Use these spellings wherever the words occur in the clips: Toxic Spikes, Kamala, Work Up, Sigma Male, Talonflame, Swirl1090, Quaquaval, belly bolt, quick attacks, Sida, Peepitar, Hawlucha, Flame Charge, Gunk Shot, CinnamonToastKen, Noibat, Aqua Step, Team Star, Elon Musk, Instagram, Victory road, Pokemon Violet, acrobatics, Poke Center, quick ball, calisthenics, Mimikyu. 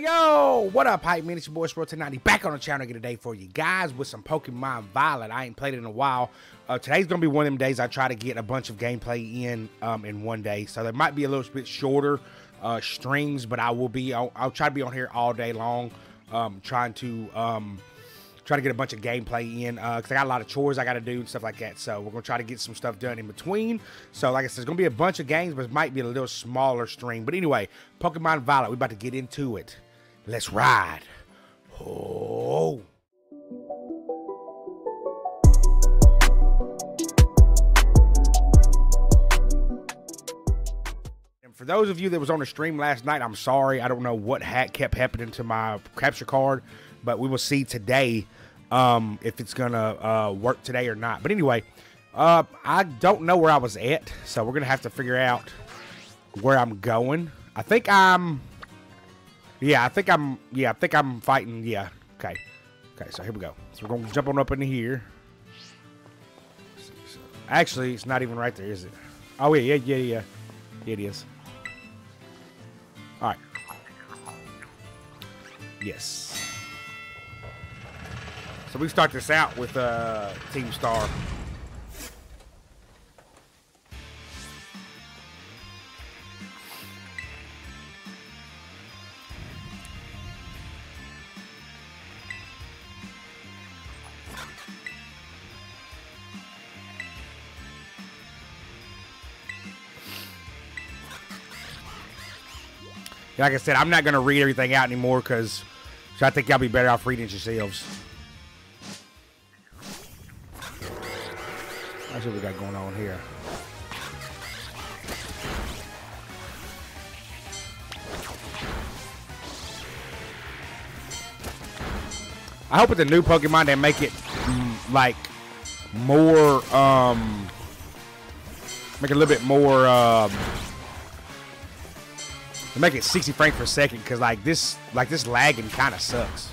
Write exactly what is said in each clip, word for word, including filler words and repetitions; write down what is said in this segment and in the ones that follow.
Yo, what up, hype man? It's your boy Swirl ten ninety back on the channel again today for you guys with some Pokemon Violet. I ain't played it in a while. Uh, today's gonna be one of them days I try to get a bunch of gameplay in um, in one day, so there might be a little bit shorter uh, streams, but I will be. I'll, I'll try to be on here all day long, um, trying to um, try to get a bunch of gameplay in because uh, I got a lot of chores I got to do and stuff like that. So we're gonna try to get some stuff done in between. So like I said, it's gonna be a bunch of games, but it might be a little smaller stream. But anyway, Pokemon Violet, we're about to get into it. Let's ride. Oh. And for those of you that was on the stream last night, I'm sorry. I don't know what hack kept happening to my capture card, but we will see today um, if it's going to uh, work today or not. But anyway, uh, I don't know where I was at, so we're going to have to figure out where I'm going. I think I'm... Yeah, I think I'm, yeah, I think I'm fighting, yeah, okay. Okay, so here we go. So we're gonna jump on up into here. Actually, it's not even right there, is it? Oh, yeah, yeah, yeah, yeah. Yeah, it is. All right. Yes. So we start this out with uh, Team Star. Like I said, I'm not going to read everything out anymore because so I think y'all be better off reading it yourselves. That's what we got going on here. I hope with the new Pokemon they make it mm, like more, um, make it a little bit more, um, make it sixty frames per second, because like this like this lagging kind of sucks.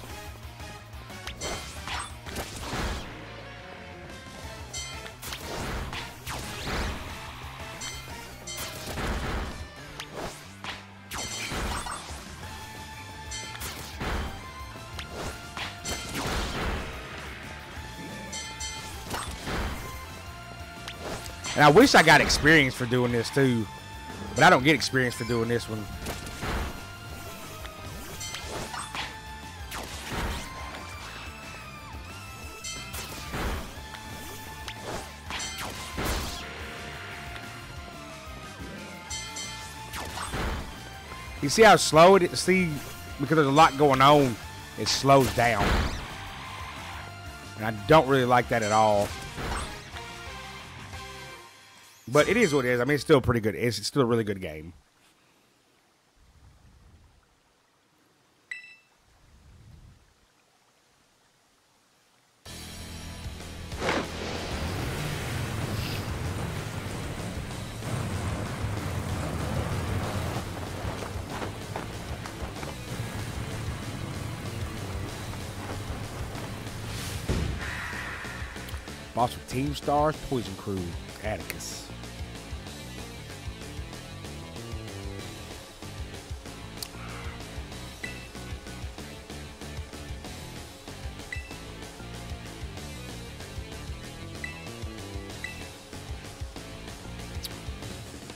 And I wish I got experience for doing this too, but I don't get experience for doing this one. You see how slow it is? See, because there's a lot going on, it slows down. And I don't really like that at all. But it is what it is. I mean, it's still pretty good. It's still a really good game. Boss with Team Star's Poison Crew, Atticus.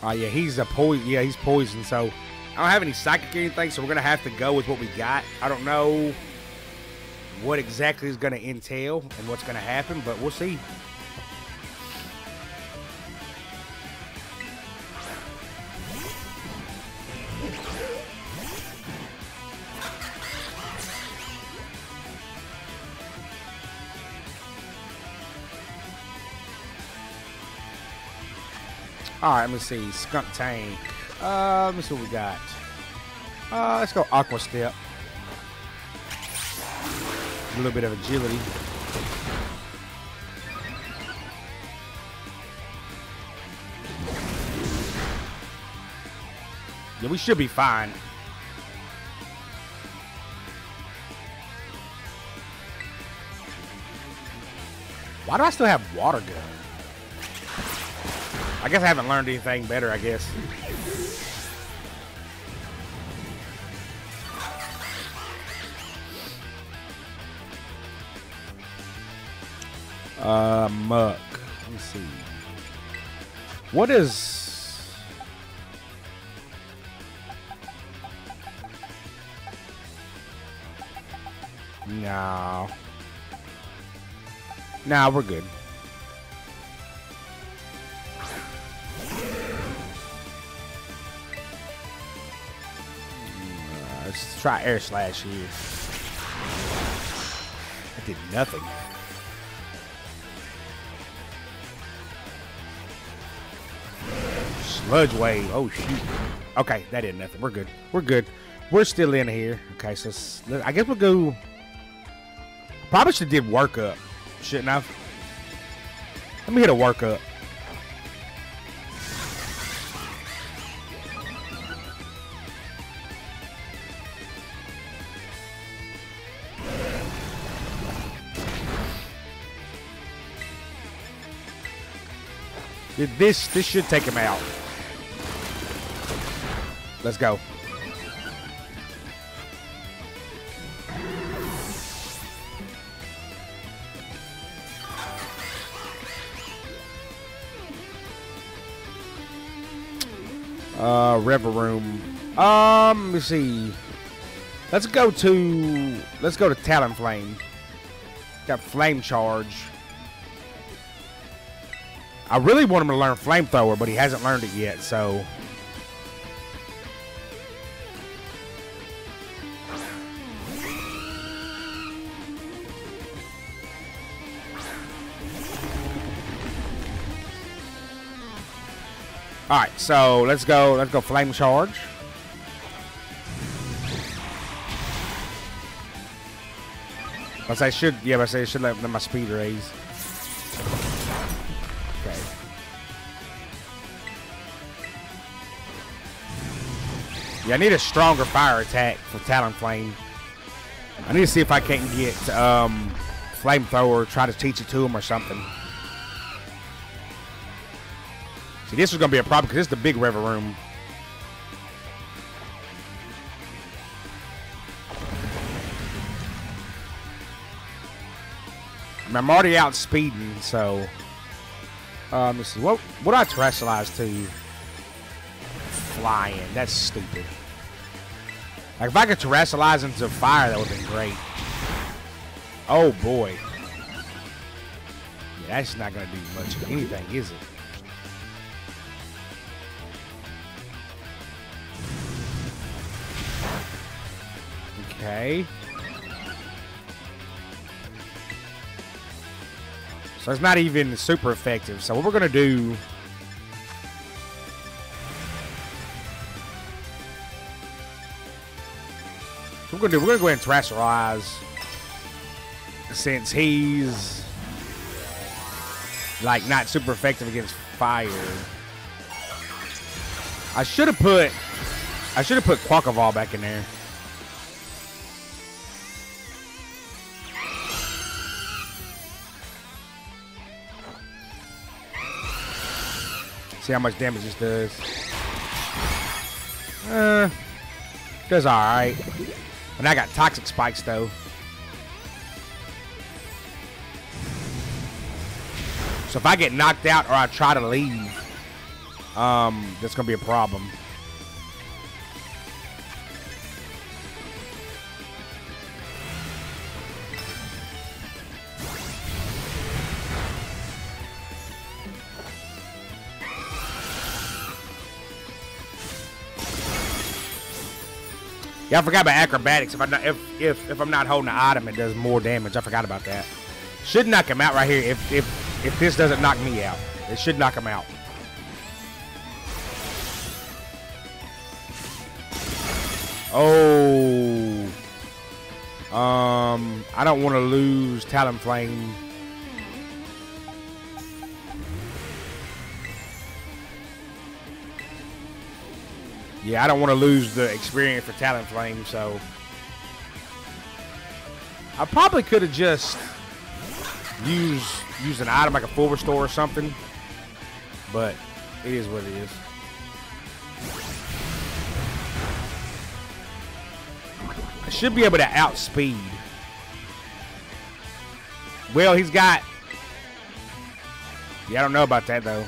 Oh, yeah, he's a poison. Yeah, he's poison. So I don't have any psychic or anything, so we're gonna have to go with what we got. I don't know what exactly is going to entail and what's going to happen, but we'll see. All right, let me see. Skunk Tank. Uh, let me see what we got. Uh, let's go Aqua Step. A little bit of agility. Yeah, we should be fine. Why do I still have water gun? I guess I haven't learned anything better, I guess. Uh, Muck. Let me see. What is... No. Nah, we're good. Uh, let's try Air Slash here. I did nothing. Sludge Wave. Oh, shoot. Okay, that did nothing. We're good. We're good. We're still in here. Okay, so let's, I guess we'll go... Probably should have did Work Up, shouldn't I? Let me hit a Work Up. This, this should take him out. Let's go. Uh, Rever Room. Um, let me see. Let's go to... Let's go to Talonflame. Got Flame Charge. I really want him to learn Flamethrower, but he hasn't learned it yet, so... Alright, so let's go, let's go Flame Charge. But I should, yeah, but I say I should let my speed raise. Okay. Yeah, I need a stronger fire attack for Talonflame. I need to see if I can't get um, Flamethrower, try to teach it to him or something. See, this is going to be a problem because it's the big Rever Room. I'm already out speeding, so... Uh, let me see. What, what do I terrestrialize to? Flying. That's stupid. Like, if I could terrestrialize into fire, that would have been great. Oh, boy. Yeah, that's not going to do much of anything, is it? Okay. So it's not even super effective. So what we're going to do... What we're going to do, we're going to go ahead and terrestrialize. Since he's... Like, not super effective against fire. I should have put... I should have put Quaquaval back in there. See how much damage this does. Uh, does all right. And I got Toxic Spikes though. So if I get knocked out or I try to leave, um, that's gonna be a problem. Yeah, I forgot about acrobatics. If I'm not, if, if, if I'm not holding the item, it does more damage. I forgot about that. Should knock him out right here. If if if this doesn't knock me out, it should knock him out. Oh. Um, I don't want to lose Talonflame. Yeah, I don't want to lose the experience for Talonflame, so... I probably could have just used, used an item like a Full Restore or something. But it is what it is. I should be able to outspeed. Well, he's got Yeah, I don't know about that, though.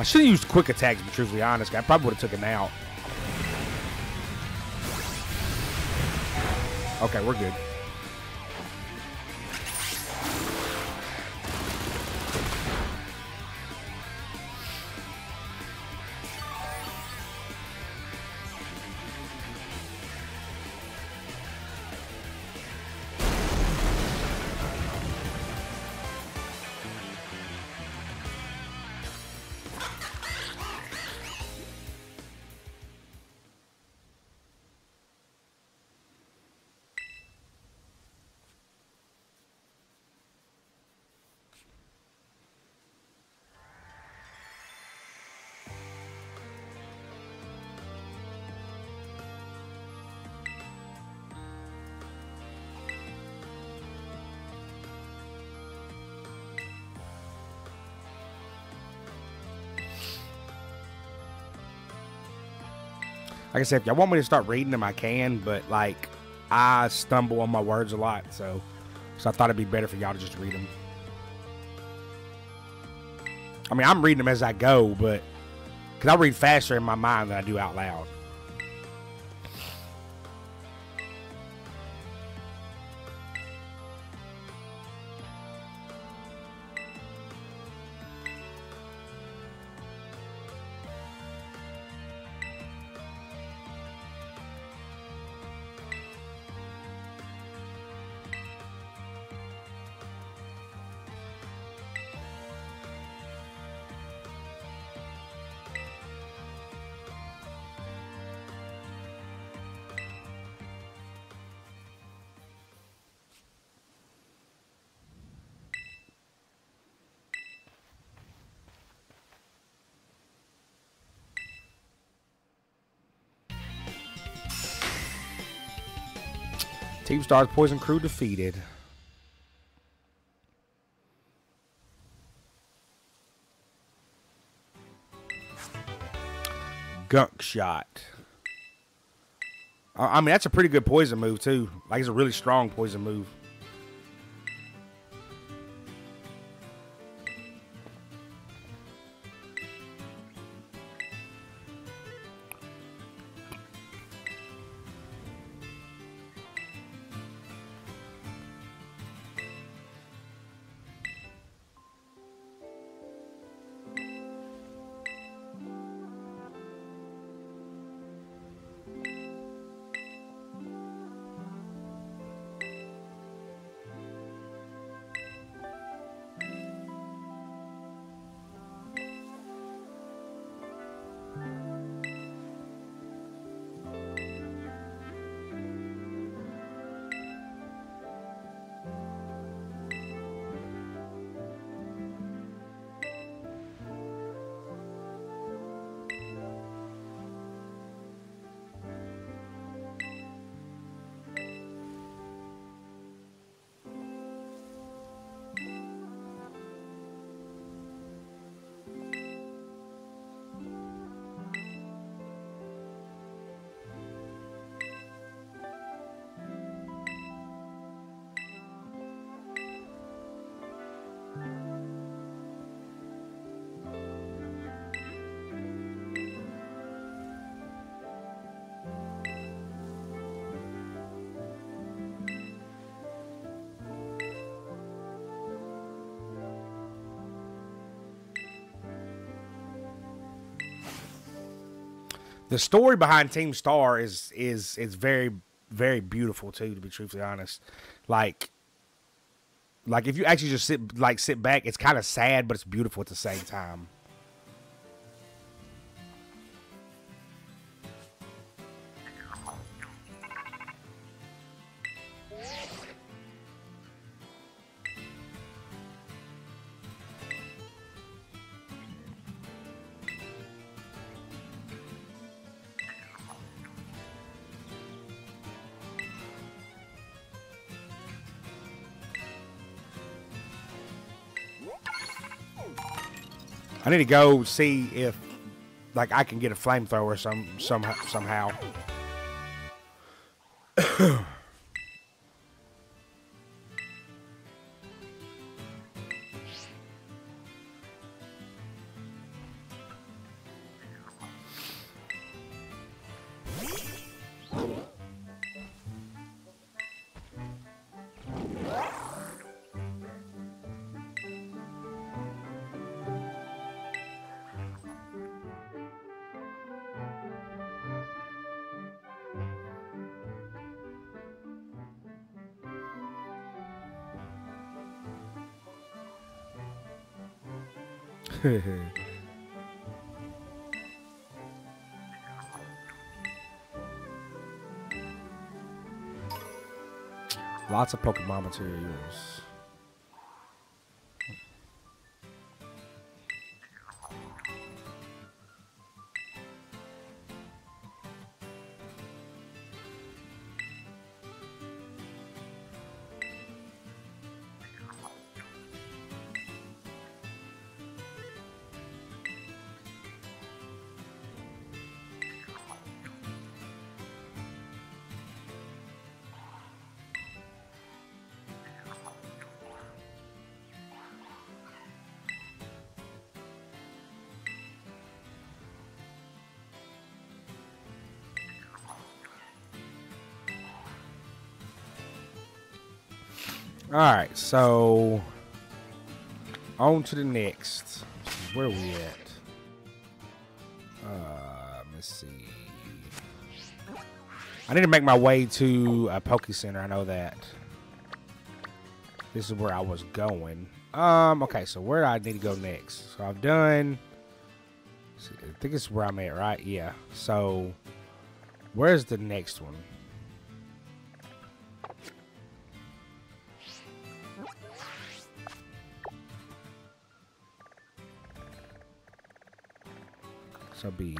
I should have used quick attacks, to be truthfully honest. I probably would have took him out. Okay, we're good. Like I said, if y'all want me to start reading them, I can, but, like, I stumble on my words a lot, so, so I thought it'd be better for y'all to just read them. I mean, I'm reading them as I go, but, because I read faster in my mind than I do out loud. Team Star's Poison Crew defeated. Gunk Shot. I mean, that's a pretty good poison move, too. Like, it's a really strong poison move. The story behind Team Star is is is very very beautiful too, to be truthfully honest. Like, like if you actually just sit like sit back, it's kind of sad, but it's beautiful at the same time. I need to go see if, like, I can get a flamethrower some, some, somehow. Lots of Pokemon materials. Alright, so on to the next. Where are we at? Uh, let me see. I need to make my way to a Poke Center. I know that. This is where I was going. Um, okay, so where do I need to go next? So I've done. See, I think it's where I'm at, right? Yeah. So where's the next one? So I'll be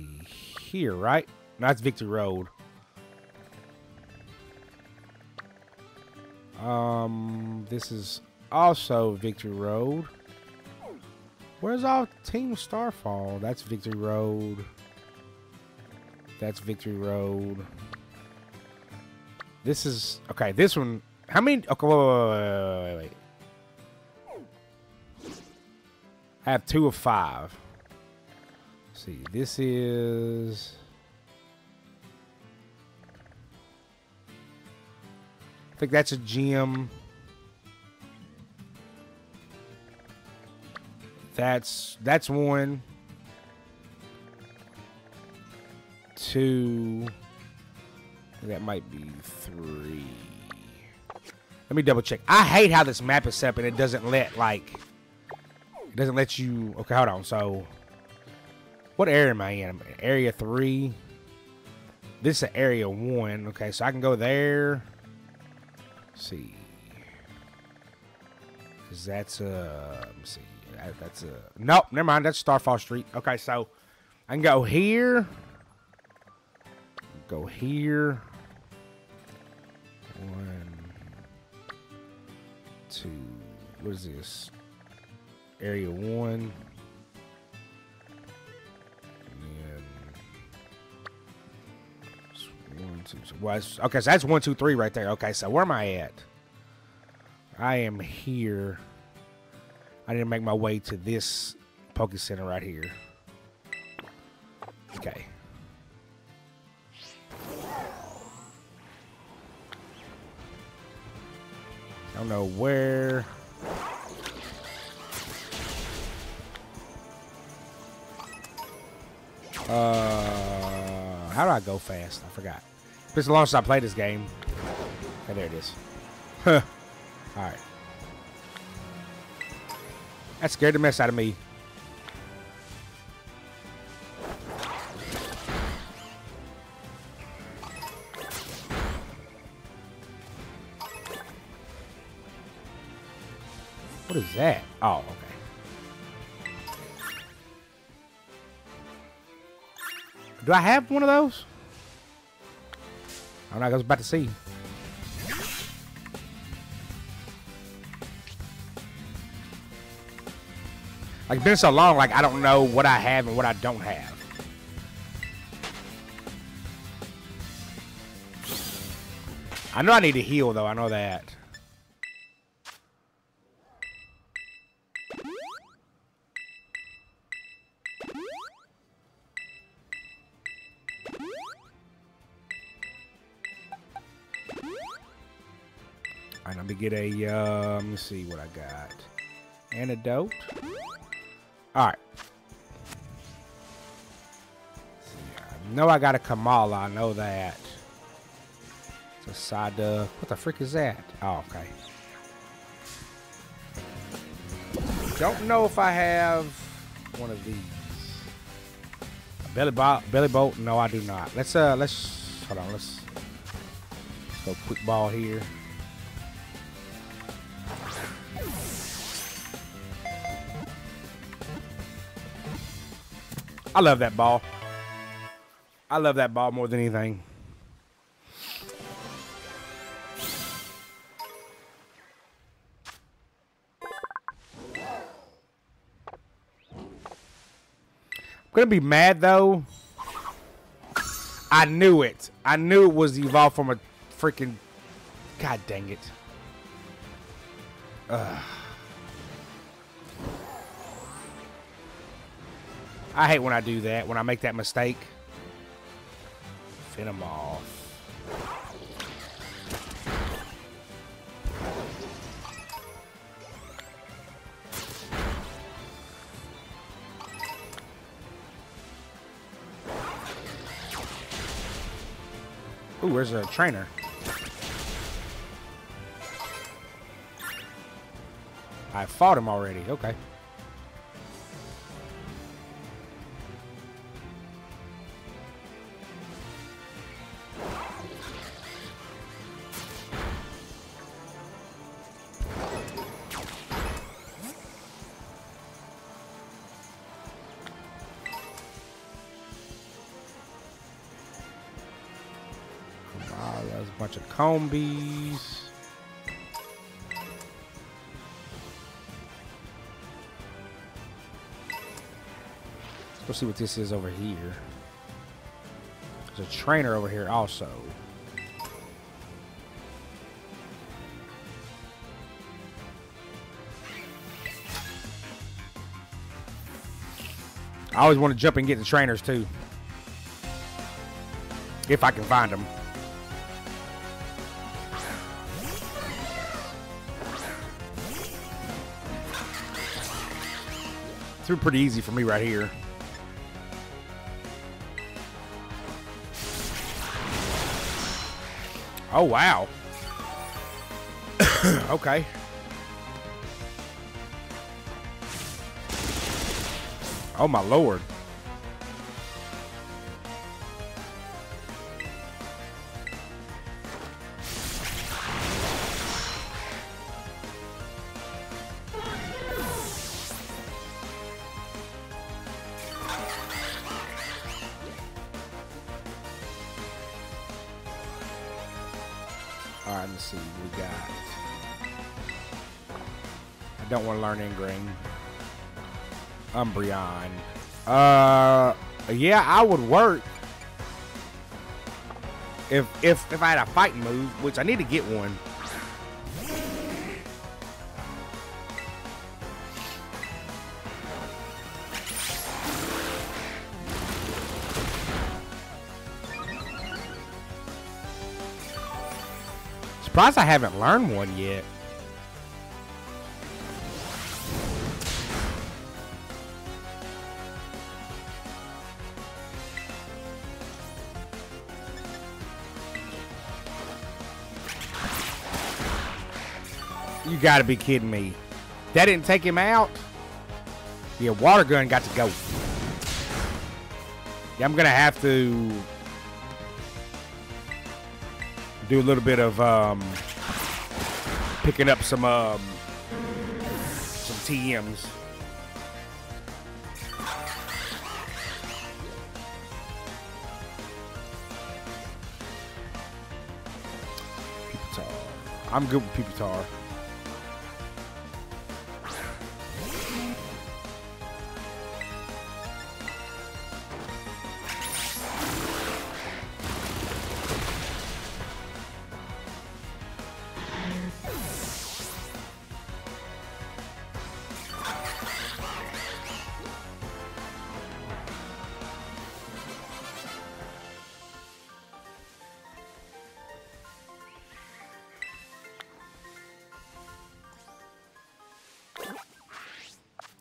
here, right? No, that's Victory Road. Um, this is also Victory Road. Where's all Team Starfall? That's Victory Road. That's Victory Road. This is okay. This one. How many? Okay, wait, wait, wait, wait, wait. I have two of five. See, this is. I think that's a gym. That's that's one, two. That might be three. Let me double check. I hate how this map is set up and it doesn't let like. It doesn't let you. Okay, hold on. So. What area am I in? I'm in area three. This is area one. Okay, so I can go there. Let's see, cause that's a. Let me see, that, that's a. Nope, never mind. That's Starfall Street. Okay, so I can go here. Go here. One, two. What is this? Area one. Well, okay, so that's one, two, three right there. Okay, so where am I at? I am here. I need to make my way to this Poke Center right here. Okay. I don't know where. Uh, how do I go fast? I forgot. It's the longest I played this game. Okay, there it is. Huh. Alright. That scared the mess out of me. What is that? Oh, okay. Do I have one of those? I don't know, I was about to see. Like, it's been so long, like, I don't know what I have and what I don't have. I know I need to heal, though. I know that. Get a, uh, let me see what I got. Antidote. Alright. I know I got a Kamala. I know that. It's a Sida. What the frick is that? Oh, okay. Don't know if I have. one of these. A belly bolt, belly bolt. No, I do not. Let's uh, let's hold on. Let's, let's go quick ball here. I love that ball. I love that ball more than anything. I'm gonna be mad though. I knew it. I knew it was evolved from a freaking. God dang it. Ugh. I hate when I do that, when I make that mistake. Finish him off. Ooh, where's a trainer? I fought him already. Okay. Combies. Let's see what this is over here. There's a trainer over here also. I always want to jump and get the trainers too. If I can find them. Pretty easy for me right here. Oh wow. Okay. Oh my lord. Don't want to learn Ingrain. Umbreon. Uh, yeah, I would work if if if I had a fight move, which I need to get one. Surprised I haven't learned one yet. You gotta be kidding me. That didn't take him out? Yeah, water gun got to go. Yeah, I'm gonna have to do a little bit of um, picking up some um, some T Ms. Peepitar. I'm good with Peepitar.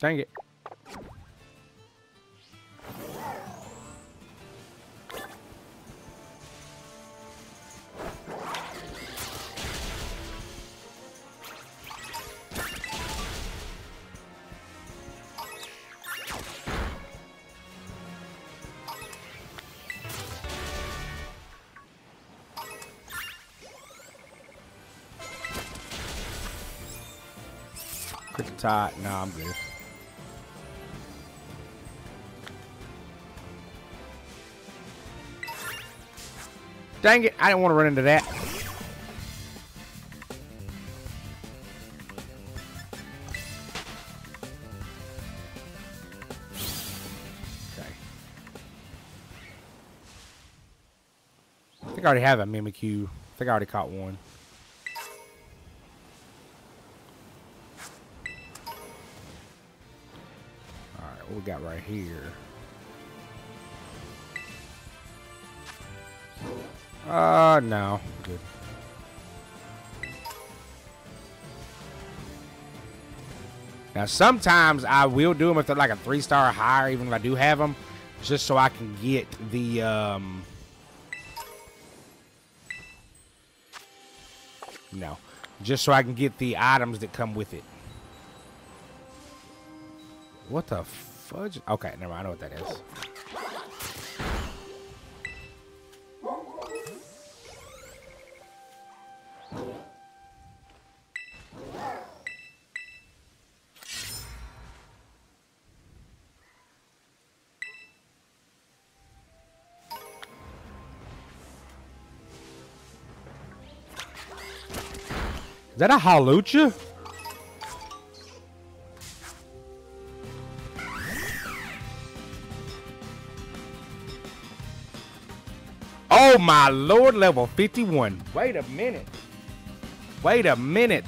Dang it. Quick attack. Nah, I'm good. Dang it, I didn't want to run into that. Okay. I think I already have a Mimikyu. I think I already caught one. Alright, what we got right here? Uh, no. Good. Now, sometimes I will do them if they're like a three-star or higher, even if I do have them, just so I can get the, um... No. Just so I can get the items that come with it. What the fudge? Okay, never mind. I know what that is. Is that a Hawlucha? Oh my lord, level fifty-one. Wait a minute. Wait a minute.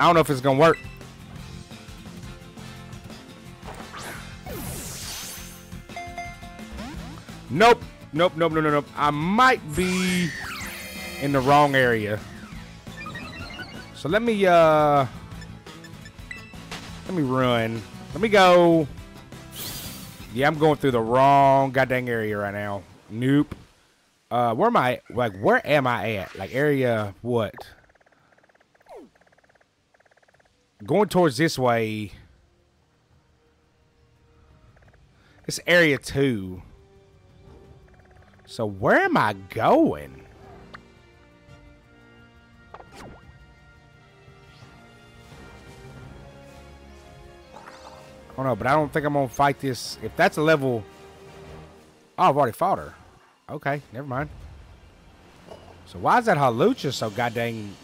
I don't know if it's gonna work. Nope. Nope, nope, no, no, nope. I might be in the wrong area. So let me, uh, let me run. Let me go. Yeah, I'm going through the wrong goddamn area right now. Nope. Uh, where am I? Like, where am I at? Like, area what? Going towards this way. It's area two. So where am I going? I don't know, but I don't think I'm gonna fight this. If that's a level, oh, I've already fought her. Okay, never mind. So why is that Hawlucha so goddamn?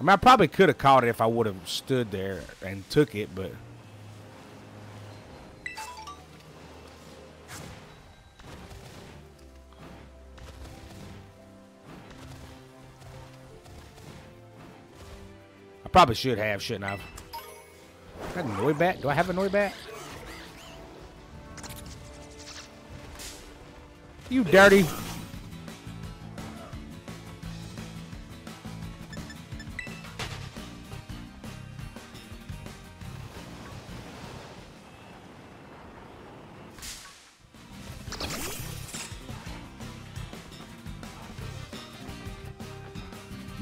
I mean, I probably could have caught it if I would have stood there and took it, but I probably should have, shouldn't I? I got a Noibat. Do I have a Noibat? You dirty.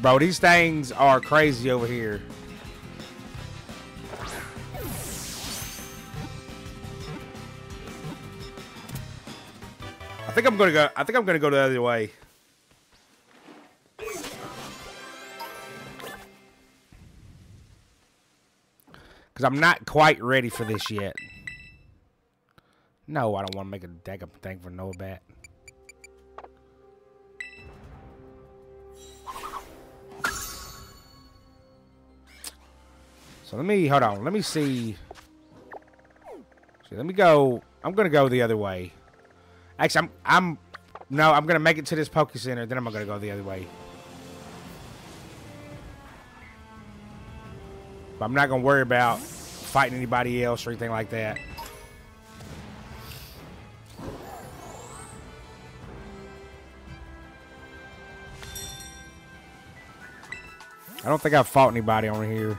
Bro, these things are crazy over here. I think I'm gonna go. I think I'm gonna go the other way. Cause I'm not quite ready for this yet. No, I don't want to make a deck up thing for Noibat. So let me hold on. Let me see. So let me go. I'm gonna go the other way. Actually, I'm, I'm, no, I'm going to make it to this Poke Center, then I'm going to go the other way. But I'm not going to worry about fighting anybody else or anything like that. I don't think I've fought anybody over here.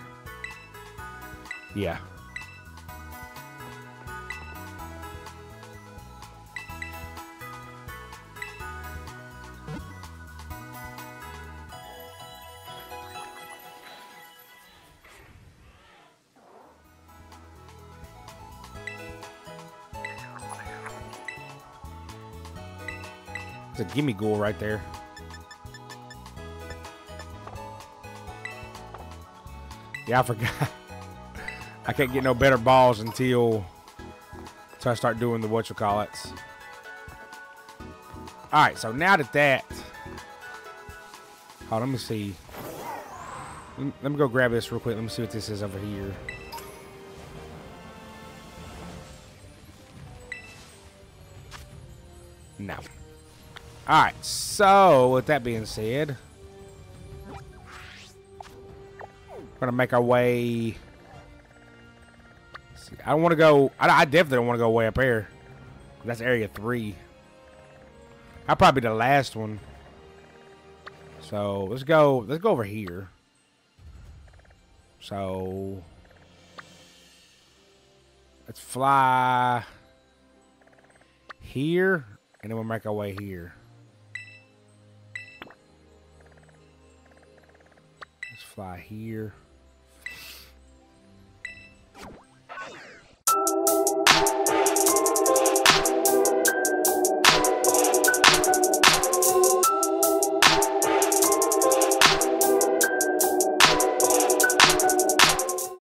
Yeah. It's a gimme ghoul right there. Yeah, I forgot. I can't get no better balls until, until I start doing the whatchamacallits. Alright, so now that that... Hold on, let me see. Let me go grab this real quick. Let me see what this is over here. No. Alright, so with that being said, we're gonna make our way. Let's see, I don't want to go. I, I definitely don't want to go way up here. That's area three. I'll probably be the last one. So let's go. Let's go over here. So let's fly here, and then we'll make our way here. Let's fly here.